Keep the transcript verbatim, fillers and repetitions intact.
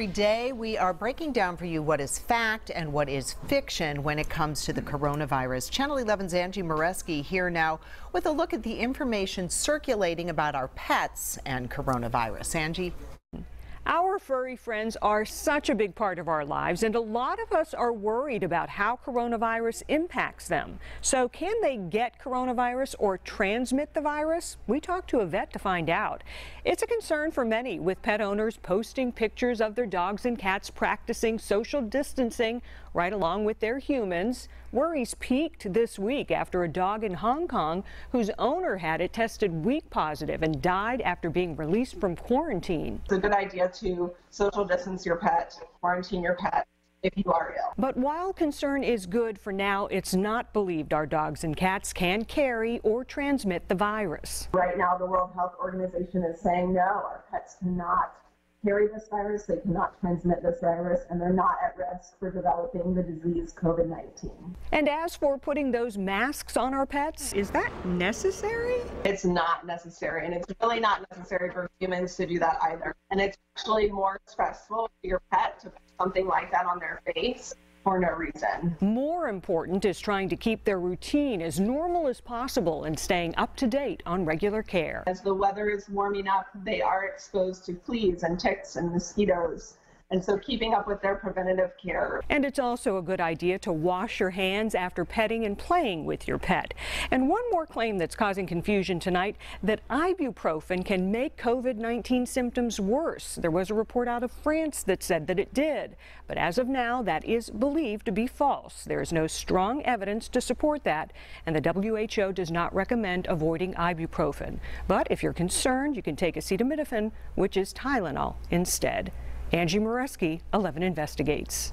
every day we are breaking down for you what is fact and what is fiction when it comes to the coronavirus. Channel eleven's Angie Moreschi here now with a look at the information circulating about our pets and coronavirus. Angie? Our furry friends are such a big part of our lives, and a lot of us are worried about how coronavirus impacts them. So can they get coronavirus or transmit the virus? We talked to a vet to find out. It's a concern for many, with pet owners posting pictures of their dogs and cats practicing social distancing right along with their humans. Worries peaked this week after a dog in Hong Kong whose owner had it tested weak positive and died after being released from quarantine. It's a good idea to social distance your pet, quarantine your pet if you are ill. But while concern is good for now, it's not believed our dogs and cats can carry or transmit the virus. Right now, the World Health Organization is saying no, our pets cannot carry this virus, they cannot transmit this virus, and they're not at risk for developing the disease COVID nineteen. And as for putting those masks on our pets, is that necessary? It's not necessary, and it's really not necessary for humans to do that either. And it's actually more stressful for your pet to put something like that on their face for no reason. More important is trying to keep their routine as normal as possible and staying up to date on regular care. As the weather is warming up, they are exposed to fleas and ticks and mosquitoes. And so keeping up with their preventative care. And it's also a good idea to wash your hands after petting and playing with your pet. And one more claim that's causing confusion tonight, that ibuprofen can make COVID nineteen symptoms worse. There was a report out of France that said that it did. But as of now, that is believed to be false. There is no strong evidence to support that. And the W H O does not recommend avoiding ibuprofen. But if you're concerned, you can take acetaminophen, which is Tylenol, instead. Angie Moreschi, eleven investigates.